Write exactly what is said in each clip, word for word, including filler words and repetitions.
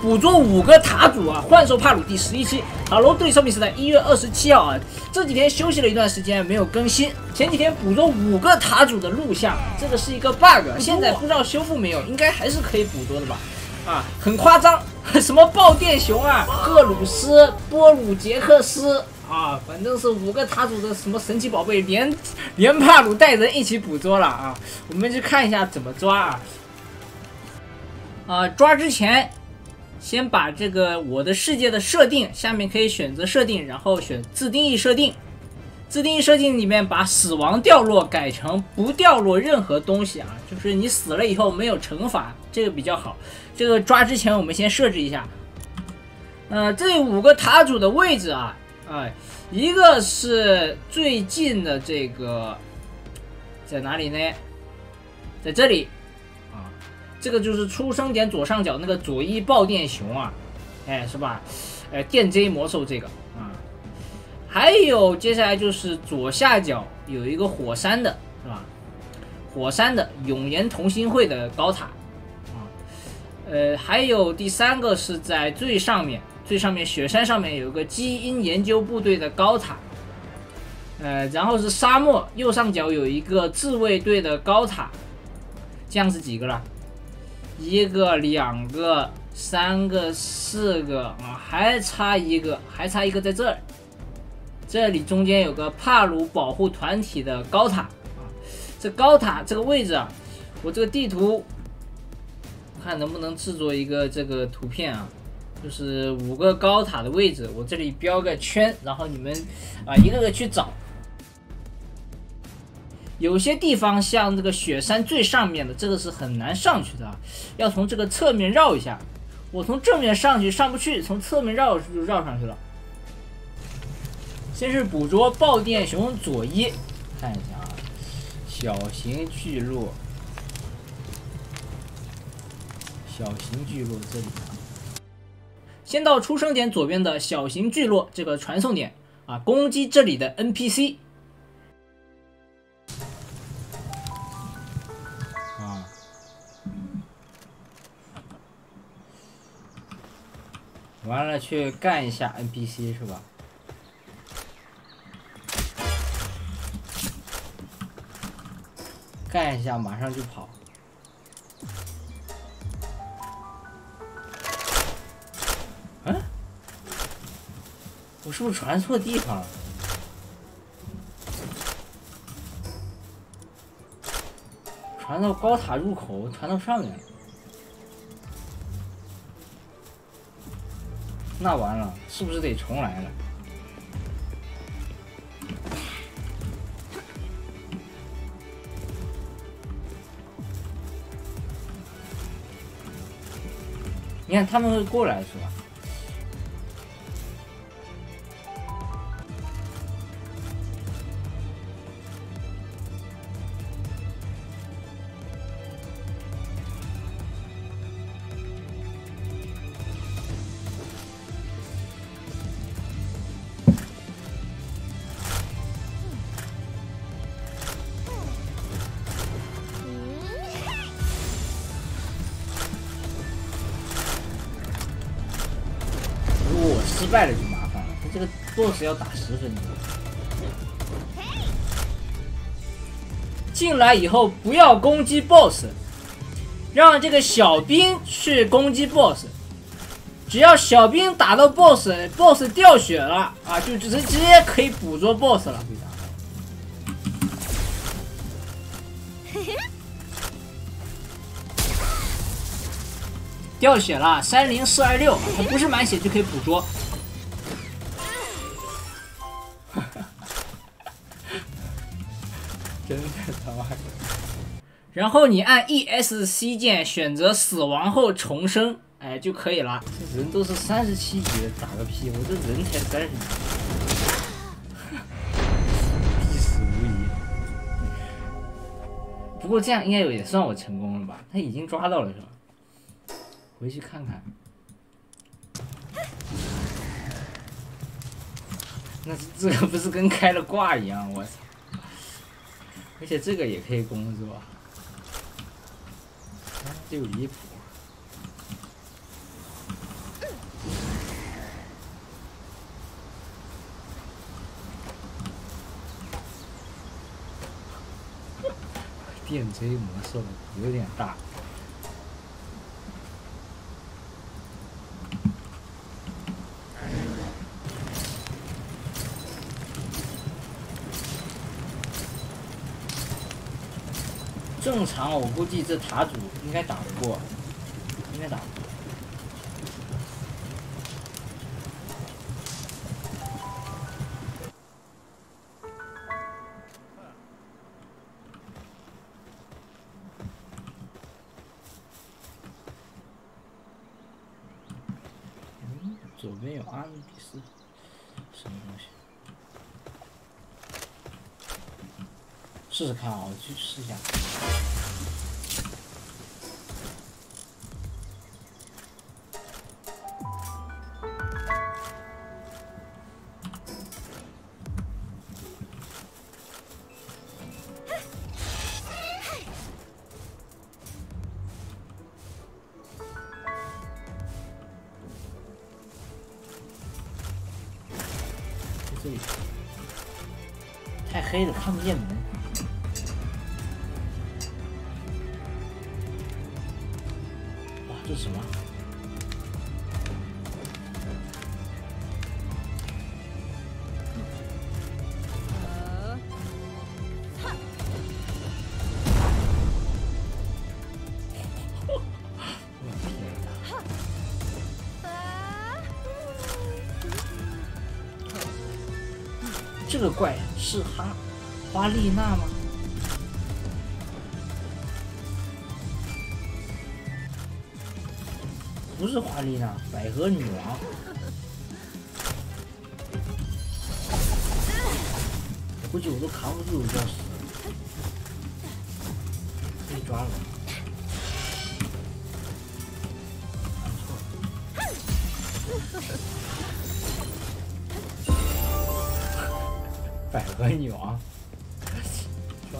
捕捉五个塔主啊，幻兽帕鲁第十一期。塔罗对上面是在一月二十七号啊，这几天休息了一段时间没有更新。前几天捕捉五个塔主的录像，这个是一个 bug， 现在不知道修复没有，应该还是可以捕捉的吧？啊，很夸张，什么暴电熊啊，赫鲁斯、波鲁杰克斯。 啊，反正是五个塔主的什么神奇宝贝，连连帕鲁带人一起捕捉了啊！我们去看一下怎么抓啊！啊，抓之前先把这个我的世界的设定，下面可以选择设定，然后选自定义设定。自定义设定里面把死亡掉落改成不掉落任何东西啊，就是你死了以后没有惩罚，这个比较好。这个抓之前我们先设置一下。呃，这五个塔主的位置啊。 哎，一个是最近的这个在哪里呢？在这里啊，这个就是出生点左上角那个佐伊暴电熊啊，哎是吧？哎，电 J 魔兽这个啊，还有接下来就是左下角有一个火山的是吧？火山的永延同心会的高塔啊，呃，还有第三个是在最上面。 最上面雪山上面有个基因研究部队的高塔，呃，然后是沙漠右上角有一个自卫队的高塔，这样是几个了？一个、两个、三个、四个啊，还差一个，还差一个在这儿。这里中间有个帕鲁保护团体的高塔啊，这高塔这个位置啊，我这个地图看能不能制作一个这个图片啊。 就是五个高塔的位置，我这里标个圈，然后你们啊一个个去找。有些地方像这个雪山最上面的，这个是很难上去的，要从这个侧面绕一下。我从正面上去上不去，从侧面绕就绕上去了。先是捕捉暴电熊佐伊，看一下啊，小型聚落，小型聚落这里啊。 先到出生点左边的小型聚落这个传送点啊，攻击这里的 N P C 啊。完了，去干一下 N P C 是吧？干一下，马上就跑。 嗯、啊，我是不是传错地方了？传到高塔入口，传到上面，那完了，是不是得重来了？你看他们会过来是吧？ 失败了就麻烦了，他这个 boss 要打十分钟。进来以后不要攻击 boss， 让这个小兵去攻击 boss。只要小兵打到 boss，boss 掉血了啊，就直接可以捕捉 boss 了。掉血了， 三零四二六，它不是满血就可以捕捉。 真的他妈的！然后你按 E S C 键选择死亡后重生，哎就可以了。这人都是三十七级的，打个屁！我这人才三十级，必死无疑。不过这样应该也算我成功了吧？他已经抓到了是吧？回去看看。那这个不是跟开了挂一样？我操！ 而且这个也可以工作，这个离谱。电追魔兽有点大。 正常，我估计这塔主应该打不过，应该打不过。嗯，左边有阿努比斯，什么东西？试试看啊，我去试一下。 太黑了，看不见门。哇，这是什么？这个怪。 是哈花丽娜吗？不是花丽娜，百合女王。估计我都扛不住，我就要死了。被抓了。 百合女王，抓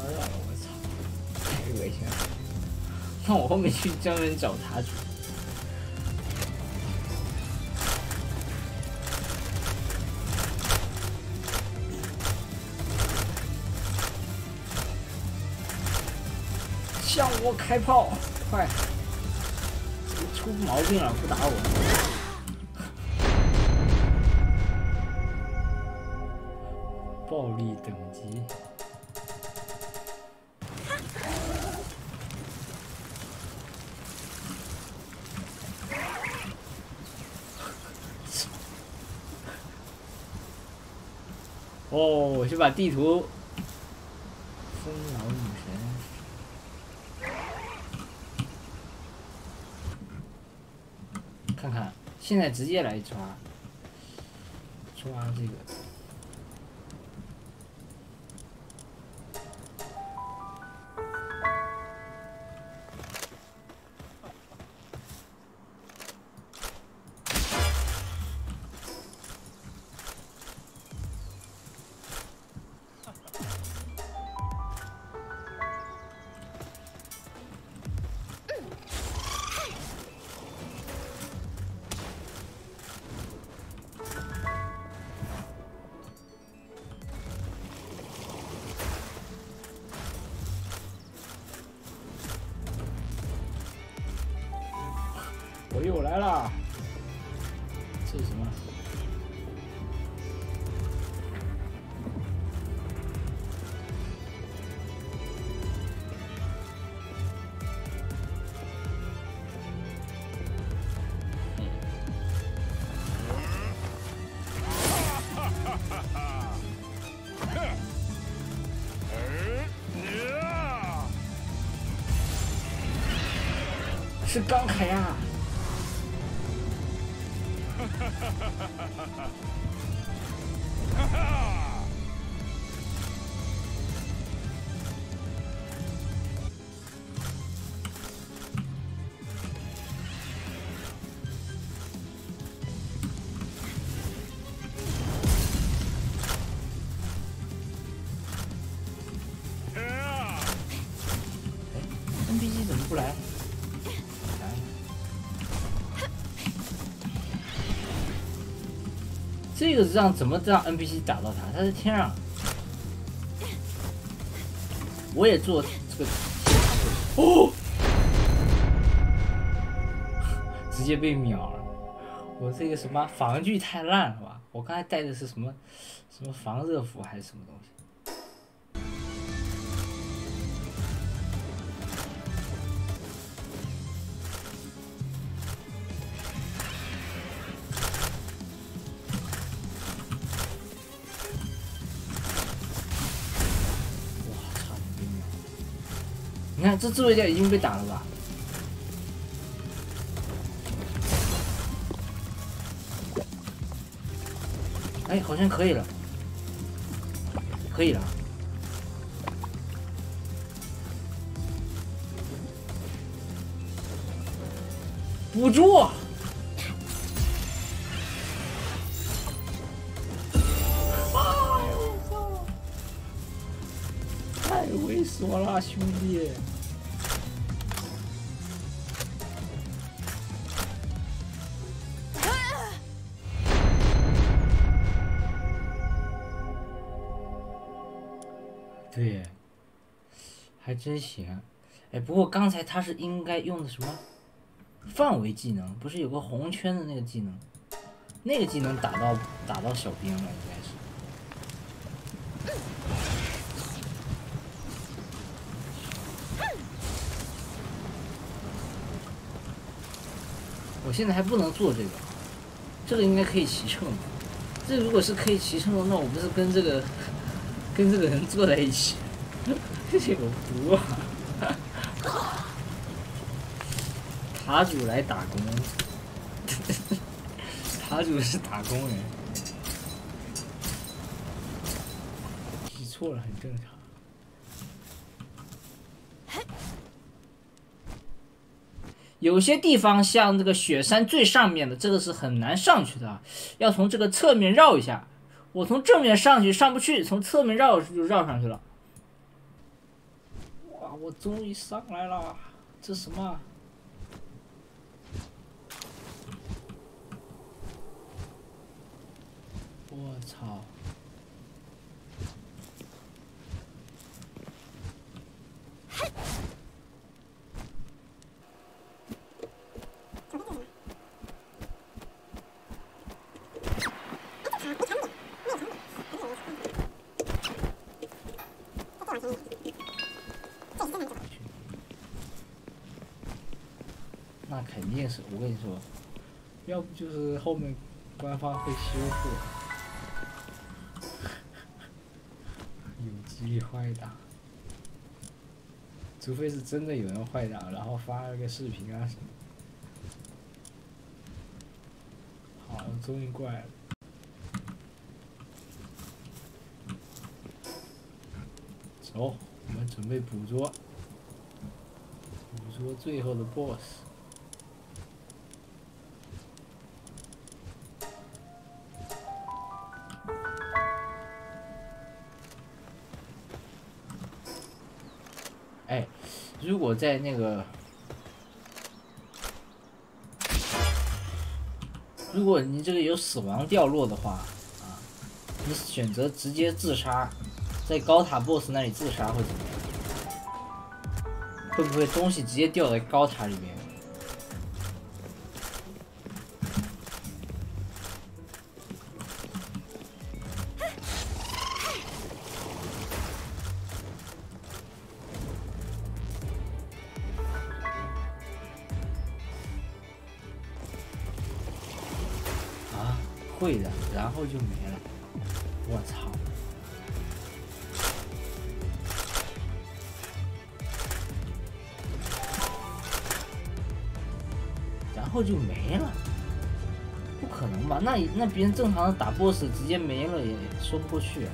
到了！我操，太恶心了！那我后面去专门找塔主。向我开炮！快！出毛病了，不打我！ 暴力等级，哦，我去把地图。风老女神，看看，现在直接来抓，抓这个。 我又来啦！这是什么？是钢凯啊！ N P C 怎么不来？这个让怎么让 N P C 打到他？他在天上。我也做这个。哦，直接被秒了。我这个什么防具太烂了吧？我刚才带的是什么什么防热服还是什么东西？ 你看这智慧点已经被打了吧？哎，好像可以了，可以了。辅助。 我啦，兄弟！对，还真行。哎，不过刚才他是应该用的什么范围技能？不是有个红圈的那个技能？那个技能打到打到小兵了，应该是。 我现在还不能做这个，这个应该可以骑乘。这如果是可以骑乘的，那我不是跟这个跟这个人坐在一起？这有毒啊！塔主来打工，塔主是打工人，记错了很正常。 有些地方像这个雪山最上面的，这个是很难上去的啊，要从这个侧面绕一下。我从正面上去上不去，从侧面绕就绕上去了。哇，我终于上来了！这什么？我操！ 肯定是我跟你说，要不就是后面官方会修复，有机坏档，除非是真的有人坏档，然后发了个视频啊什么。好，终于过来了。 走，我们准备捕捉，捕捉最后的 B O S S。 哎，如果在那个，如果你这个有死亡掉落的话，啊，你选择直接自杀，在高塔 B O S S 那里自杀会怎么样？会不会东西直接掉在高塔里面？会的，然后就没了。我操！然后就没了，不可能吧？那那别人正常的打 B O S S 直接没了也说不过去。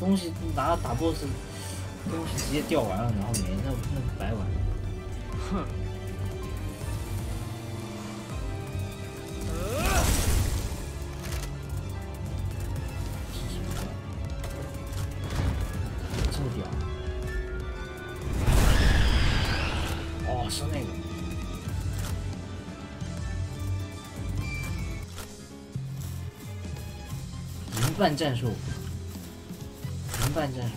东西拿打 B O S S， 东西直接掉完了，然后没，那那白玩了。哼。半战术，零半战术。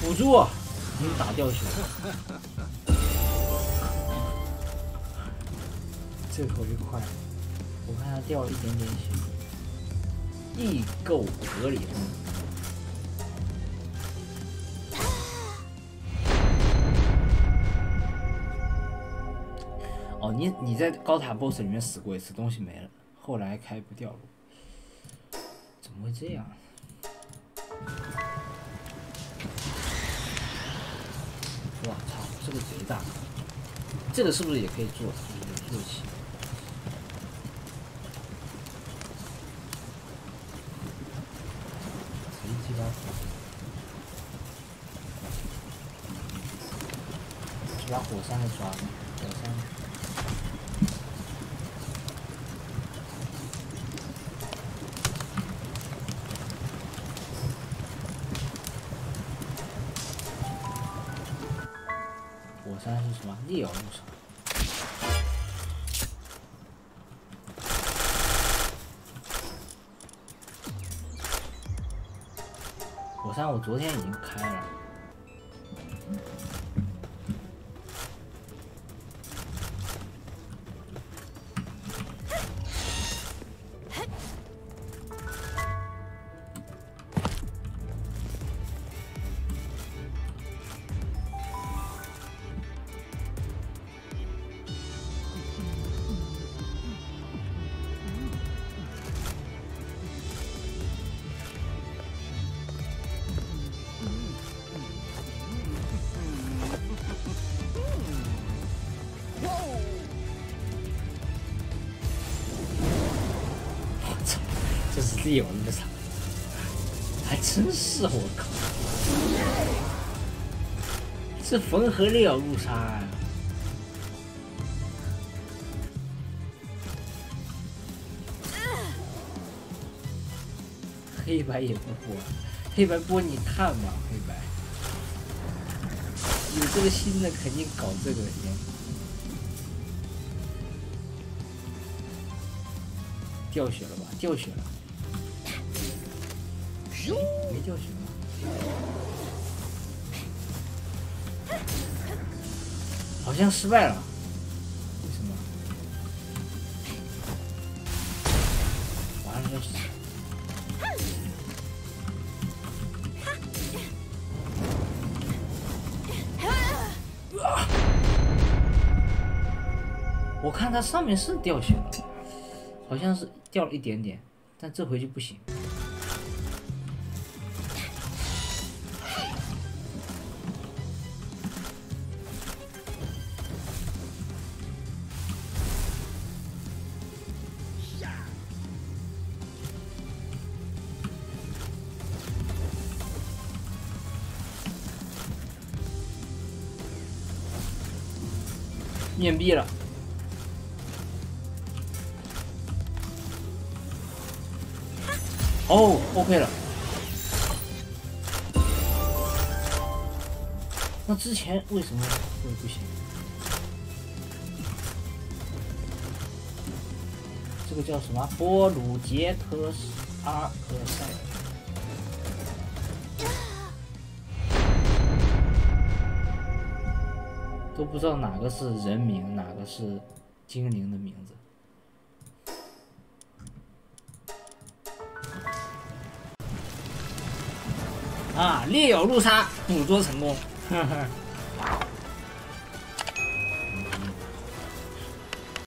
辅助、啊，你打掉血。这口就快了，我看他掉了一点点血，亦够合理的。 哦，你你在高塔 B O S S 里面死过一次，东西没了，后来开不掉了，怎么会这样？我操，这个贼大！这个是不是也可以做？做起。贼鸡巴！去把火山给抓了，火山。 三是什么？力摇路上。火山我昨天已经开了。力有那么惨，还真是我靠！这缝合力有入杀啊！黑白也不播，黑白播你看吧，黑白有这个心的肯定搞这个先。掉血了吧？掉血了。 没掉血吗？好像失败了，为什么？完了要死！我看它上面是掉血了，好像是掉了一点点，但这回就不行。 面壁了，哦 ，OK 了。那之前为什么会不行？这个叫什么？波鲁杰特阿克塞尔。 都不知道哪个是人名，哪个是精灵的名字。啊！烈咬路杀，捕捉成功。